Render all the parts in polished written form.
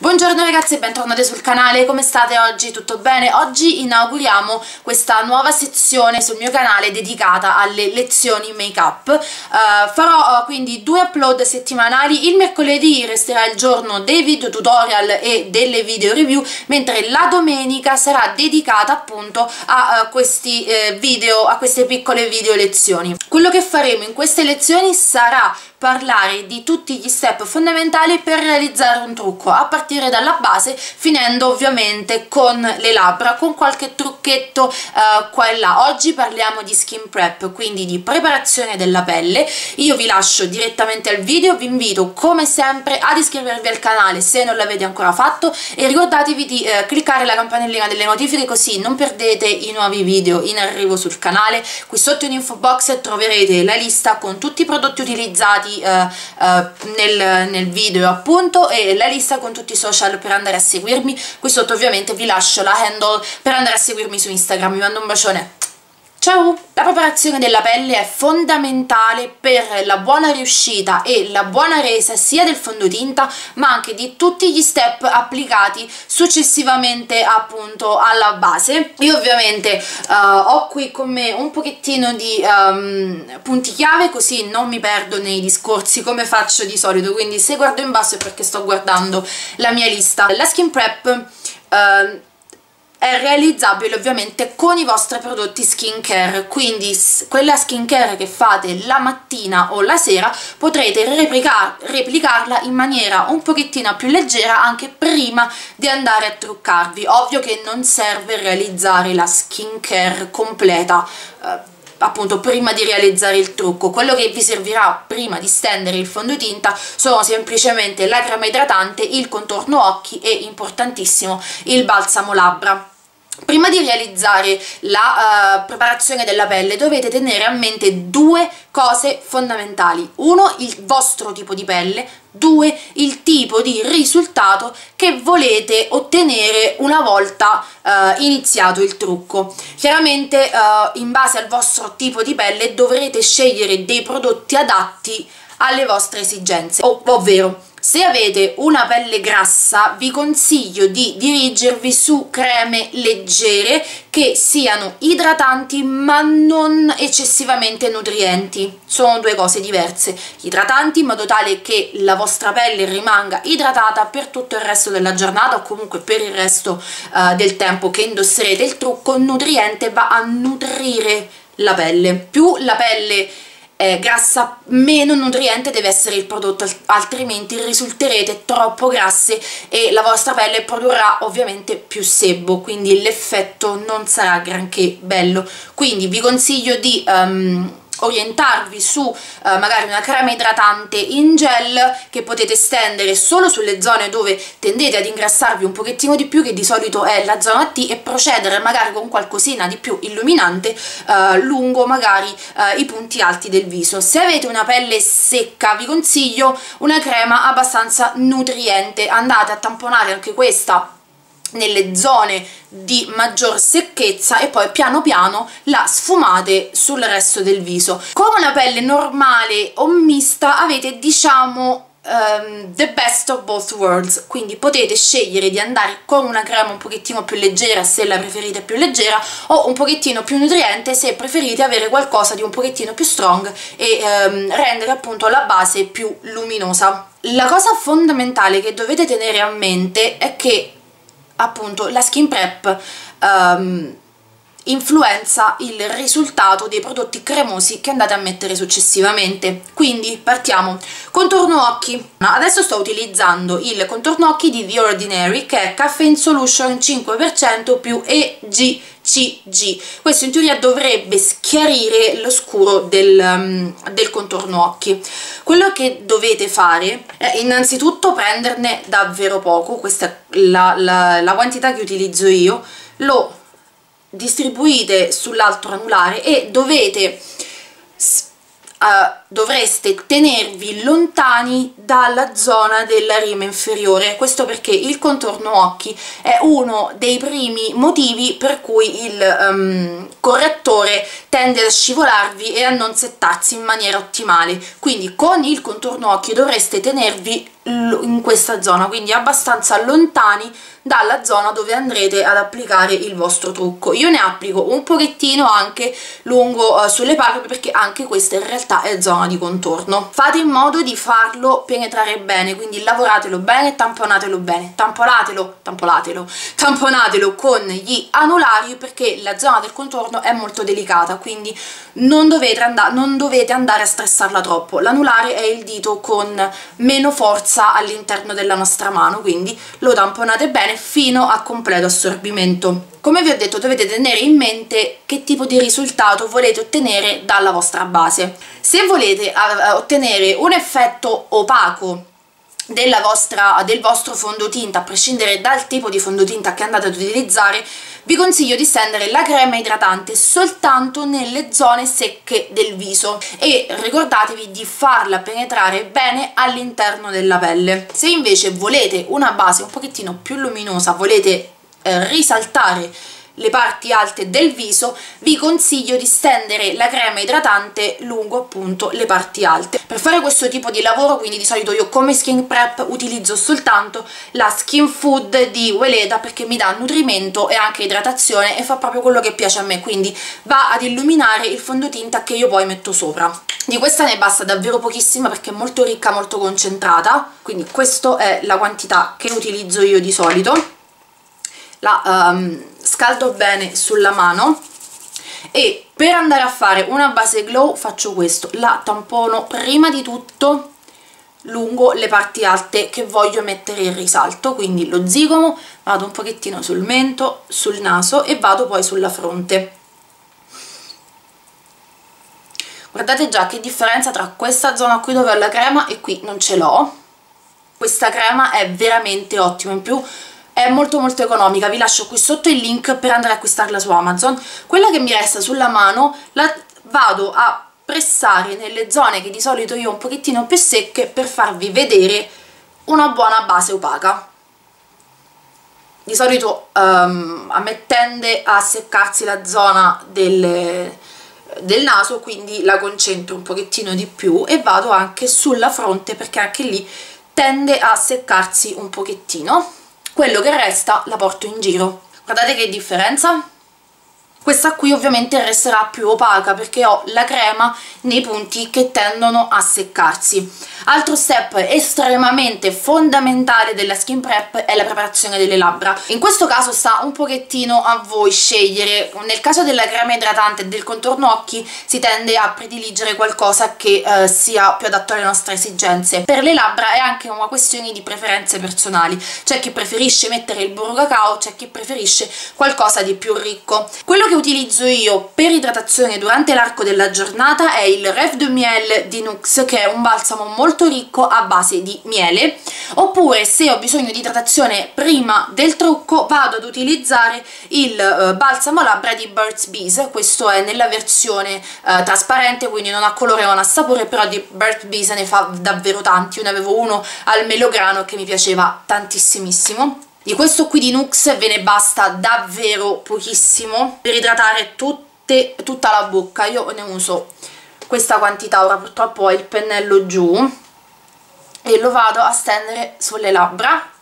Buongiorno ragazzi e bentornati sul canale, come state oggi? Tutto bene? Oggi inauguriamo questa nuova sezione sul mio canale dedicata alle lezioni make up. Farò quindi 2 upload settimanali, il mercoledì resterà il giorno dei video tutorial e delle video review, mentre la domenica sarà dedicata appunto a questi video, a queste piccole video lezioni. Quello che faremo in queste lezioni sarà parlare di tutti gli step fondamentali per realizzare un trucco, a partire dalla base, finendo ovviamente con le labbra, con qualche trucchetto qua e là. Oggi parliamo di skin prep, quindi di preparazione della pelle. Io vi lascio direttamente al video, vi invito come sempre ad iscrivervi al canale se non l'avete ancora fatto e ricordatevi di cliccare la campanellina delle notifiche, così non perdete i nuovi video in arrivo sul canale. Qui sotto in info box troverete la lista con tutti i prodotti utilizzati nel video appunto, e la lista con tutti i social per andare a seguirmi. Qui sotto ovviamente vi lascio la handle per andare a seguirmi su Instagram. Vi mando un bacione, ciao! La preparazione della pelle è fondamentale per la buona riuscita e la buona resa sia del fondotinta ma anche di tutti gli step applicati successivamente appunto alla base. Io ovviamente ho qui con me un pochettino di punti chiave, così non mi perdo nei discorsi come faccio di solito, quindi se guardo in basso è perché sto guardando la mia lista. La skin prep è realizzabile ovviamente con i vostri prodotti skincare, quindi quella skincare che fate la mattina o la sera potrete replicarla in maniera un pochettino più leggera anche prima di andare a truccarvi. Ovvio che non serve realizzare la skincare completa appunto prima di realizzare il trucco. Quello che vi servirà prima di stendere il fondotinta sono semplicemente la crema idratante, il contorno occhi e, importantissimo, il balsamo labbra. Prima di realizzare la preparazione della pelle dovete tenere a mente 2 cose fondamentali: 1, il vostro tipo di pelle; 2, il tipo di risultato che volete ottenere una volta iniziato il trucco. Chiaramente in base al vostro tipo di pelle dovrete scegliere dei prodotti adatti alle vostre esigenze, ovvero se avete una pelle grassa vi consiglio di dirigervi su creme leggere che siano idratanti ma non eccessivamente nutrienti. Sono 2 cose diverse: idratanti in modo tale che la vostra pelle rimanga idratata per tutto il resto della giornata o comunque per il resto del tempo che indosserete il trucco; nutriente va a nutrire la pelle. Più la pelle grassa, meno nutriente deve essere il prodotto, altrimenti risulterete troppo grasse e la vostra pelle produrrà ovviamente più sebo, quindi l'effetto non sarà granché bello. Quindi vi consiglio di orientarvi su magari una crema idratante in gel che potete stendere solo sulle zone dove tendete ad ingrassarvi un pochettino di più, che di solito è la zona T, e procedere magari con qualcosina di più illuminante lungo magari i punti alti del viso. Se avete una pelle secca vi consiglio una crema abbastanza nutriente, andate a tamponare anche questa nelle zone di maggior secchezza e poi piano piano la sfumate sul resto del viso. Con una pelle normale o mista avete, diciamo, the best of both worlds, quindi potete scegliere di andare con una crema un pochettino più leggera se la preferite più leggera, o un pochettino più nutriente se preferite avere qualcosa di un pochettino più strong e rendere appunto la base più luminosa. La cosa fondamentale che dovete tenere a mente è che appunto la skin prep influenza il risultato dei prodotti cremosi che andate a mettere successivamente. Quindi partiamo. Contorno occhi. Adesso sto utilizzando il contorno occhi di The Ordinary, che è Caffeine Solution 5% più EGCG. Questo in teoria dovrebbe schiarire l'oscuro del contorno occhi. Quello che dovete fare è innanzitutto prenderne davvero poco. Questa è la quantità che utilizzo io. Lo distribuite sull'altro anulare e dovreste tenervi lontani dalla zona della rima inferiore. Questo perché il contorno occhi è uno dei primi motivi per cui il correttore tende a scivolarvi e a non settarsi in maniera ottimale. Quindi con il contorno occhi dovreste tenervi in questa zona, quindi abbastanza lontani dalla zona dove andrete ad applicare il vostro trucco. Io ne applico un pochettino anche lungo sulle palpebre, perché anche questa in realtà è zona di contorno. Fate in modo di farlo penetrare bene, quindi lavoratelo bene, tamponatelo bene, tamponatelo con gli anulari, perché la zona del contorno è molto delicata, quindi non dovete andare a stressarla troppo. L'anulare è il dito con meno forza all'interno della nostra mano, quindi lo tamponate bene fino a completo assorbimento. Come vi ho detto, dovete tenere in mente che tipo di risultato volete ottenere dalla vostra base. Se volete ottenere un effetto opaco del vostro fondotinta, a prescindere dal tipo di fondotinta che andate ad utilizzare, vi consiglio di stendere la crema idratante soltanto nelle zone secche del viso e ricordatevi di farla penetrare bene all'interno della pelle. Se invece volete una base un pochettino più luminosa, volete risaltare le parti alte del viso, vi consiglio di stendere la crema idratante lungo appunto le parti alte. Per fare questo tipo di lavoro, quindi, di solito io come skin prep utilizzo soltanto la Skin Food di Weleda, perché mi dà nutrimento e anche idratazione e fa proprio quello che piace a me, quindi va ad illuminare il fondotinta che io poi metto sopra. Di questa ne basta davvero pochissima perché è molto ricca, molto concentrata, quindi questa è la quantità che utilizzo io di solito. La scaldo bene sulla mano e per andare a fare una base glow faccio questo: la tampono prima di tutto lungo le parti alte che voglio mettere in risalto, quindi lo zigomo, vado un pochettino sul mento, sul naso e vado poi sulla fronte. Guardate già che differenza tra questa zona qui dove ho la crema e qui non ce l'ho. Questa crema è veramente ottima, in più è molto economica. Vi lascio qui sotto il link per andare ad acquistarla su Amazon. Quella che mi resta sulla mano la vado a pressare nelle zone che di solito io ho un pochettino più secche, per farvi vedere una buona base opaca. Di solito a me tende a seccarsi la zona del naso, quindi la concentro un pochettino di più e vado anche sulla fronte, perché anche lì tende a seccarsi un pochettino. Quello che resta la porto in giro. Guardate che differenza! Questa qui ovviamente resterà più opaca perché ho la crema nei punti che tendono a seccarsi. Altro step estremamente fondamentale della skin prep è la preparazione delle labbra. In questo caso sta un pochettino a voi scegliere. Nel caso della crema idratante e del contorno occhi si tende a prediligere qualcosa che sia più adatto alle nostre esigenze. Per le labbra è anche una questione di preferenze personali. C'è chi preferisce mettere il burro cacao, c'è chi preferisce qualcosa di più ricco. Quello che utilizzo io per idratazione durante l'arco della giornata è il Reve de Miel di Nuxe, che è un balsamo molto ricco a base di miele, oppure se ho bisogno di idratazione prima del trucco vado ad utilizzare il balsamo labbra di Burt's Bees. Questo è nella versione trasparente, quindi non ha colore, non ha sapore, però di Burt's Bees ne fa davvero tanti. Io ne avevo uno al melograno che mi piaceva tantissimissimo. Di questo qui di Nuxe ve ne basta davvero pochissimo per idratare tutta la bocca. Io ne uso questa quantità. Ora purtroppo ho il pennello giù e lo vado a stendere sulle labbra.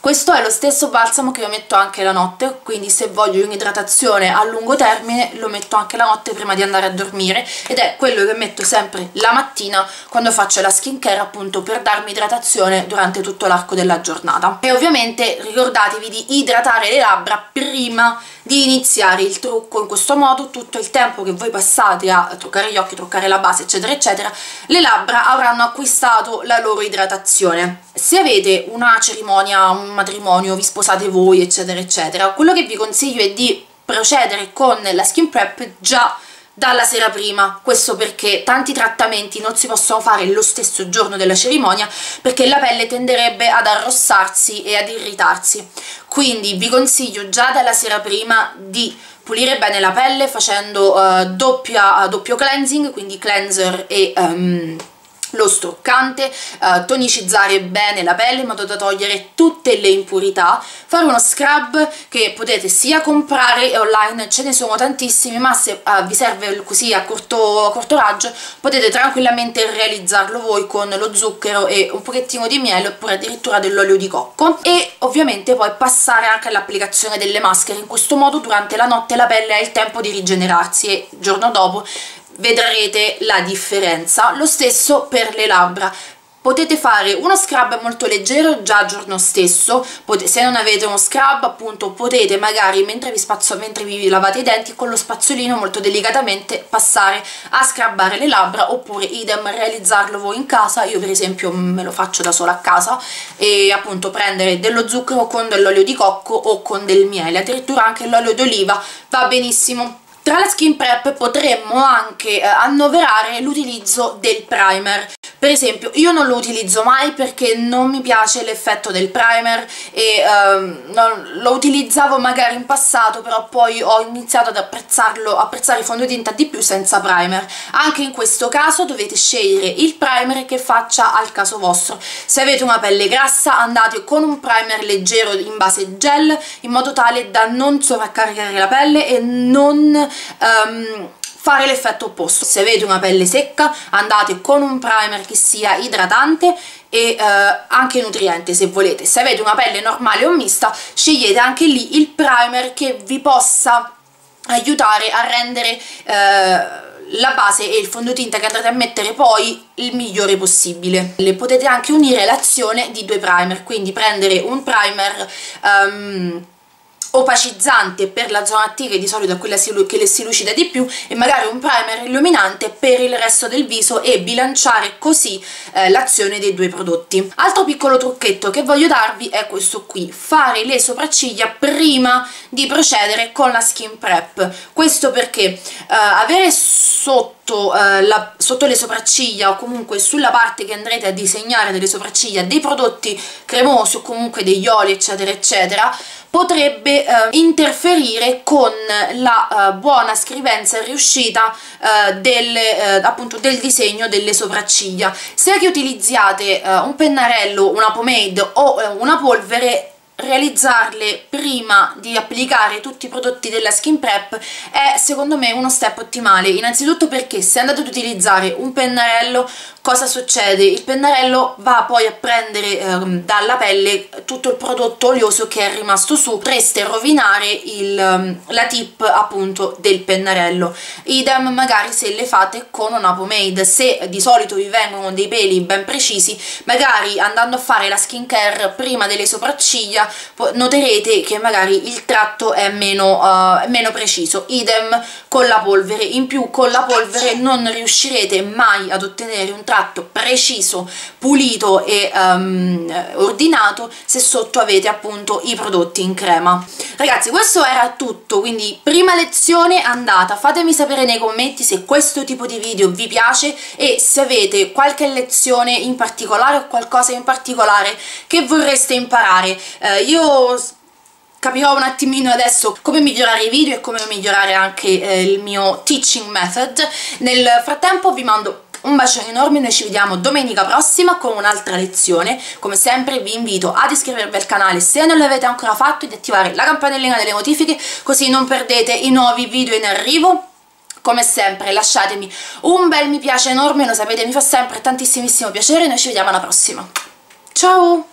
Questo è lo stesso balsamo che io metto anche la notte, quindi se voglio un'idratazione a lungo termine lo metto anche la notte prima di andare a dormire, ed è quello che metto sempre la mattina quando faccio la skincare, appunto per darmi idratazione durante tutto l'arco della giornata. E ovviamente ricordatevi di idratare le labbra prima di iniziare il trucco. In questo modo tutto il tempo che voi passate a truccare gli occhi, truccare la base eccetera eccetera, le labbra avranno acquistato la loro idratazione. Se avete una cerimonia, un matrimonio, vi sposate voi eccetera eccetera, quello che vi consiglio è di procedere con la skin prep già dalla sera prima. Questo perché tanti trattamenti non si possono fare lo stesso giorno della cerimonia, perché la pelle tenderebbe ad arrossarsi e ad irritarsi, quindi vi consiglio già dalla sera prima di pulire bene la pelle facendo doppio cleansing, quindi cleanser e lo struccante, tonicizzare bene la pelle in modo da togliere tutte le impurità, fare uno scrub che potete sia comprare e online ce ne sono tantissimi, ma se vi serve così a corto raggio potete tranquillamente realizzarlo voi con lo zucchero e un pochettino di miele oppure addirittura dell'olio di cocco, e ovviamente poi passare anche all'applicazione delle maschere. In questo modo durante la notte la pelle ha il tempo di rigenerarsi e il giorno dopo vedrete la differenza. Lo stesso per le labbra. Potete fare uno scrub molto leggero già giorno stesso, se non avete uno scrub appunto potete magari mentre vi lavate i denti con lo spazzolino molto delicatamente passare a scrubbare le labbra, oppure idem realizzarlo voi in casa. Io per esempio me lo faccio da sola a casa, e appunto prendere dello zucchero con dell'olio di cocco o con del miele, addirittura anche l'olio d'oliva va benissimo. Tra la skin prep potremmo anche annoverare l'utilizzo del primer. Per esempio io non lo utilizzo mai perché non mi piace l'effetto del primer e lo utilizzavo magari in passato, però poi ho iniziato ad apprezzare i fondotinta di più senza primer. Anche in questo caso dovete scegliere il primer che faccia al caso vostro. Se avete una pelle grassa andate con un primer leggero in base gel, in modo tale da non sovraccaricare la pelle e non fare l'effetto opposto. Se avete una pelle secca andate con un primer che sia idratante e anche nutriente se volete. Se avete una pelle normale o mista scegliete anche lì il primer che vi possa aiutare a rendere la base e il fondotinta che andrete a mettere poi il migliore possibile. Le potete anche unire l'azione di due primer, quindi prendere un primer opacizzante per la zona attiva, di solito è quella che si lucida di più, e magari un primer illuminante per il resto del viso, e bilanciare così l'azione dei due prodotti. Altro piccolo trucchetto che voglio darvi è questo qui: fare le sopracciglia prima di procedere con la skin prep. Questo perché avere sotto le sopracciglia, o comunque sulla parte che andrete a disegnare delle sopracciglia, dei prodotti cremosi o comunque degli oli eccetera eccetera potrebbe interferire con la buona scrivenza e riuscita appunto del disegno delle sopracciglia. Se che utilizziate un pennarello, una pomade o una polvere, realizzarle prima di applicare tutti i prodotti della skin prep è secondo me uno step ottimale. Innanzitutto perché se andate ad utilizzare un pennarello, cosa succede? Il pennarello va poi a prendere dalla pelle tutto il prodotto oleoso che è rimasto su, potreste rovinare la tip appunto del pennarello. Idem magari se le fate con una pomade, se di solito vi vengono dei peli ben precisi, magari andando a fare la skin care prima delle sopracciglia noterete che magari il tratto è meno preciso. Idem con la polvere. In più con la polvere non riuscirete mai ad ottenere un tratto preciso, pulito e ordinato se sotto avete appunto i prodotti in crema. Ragazzi, questo era tutto, quindi prima lezione andata. Fatemi sapere nei commenti se questo tipo di video vi piace e se avete qualche lezione in particolare o qualcosa in particolare che vorreste imparare. Io capirò un attimino adesso come migliorare i video e come migliorare anche il mio teaching method. Nel frattempo vi mando un bacione enorme, noi ci vediamo domenica prossima con un'altra lezione. Come sempre vi invito ad iscrivervi al canale se non l'avete ancora fatto e di attivare la campanellina delle notifiche così non perdete i nuovi video in arrivo. Come sempre lasciatemi un bel mi piace enorme, lo sapete mi fa sempre tantissimo piacere, noi ci vediamo alla prossima. Ciao!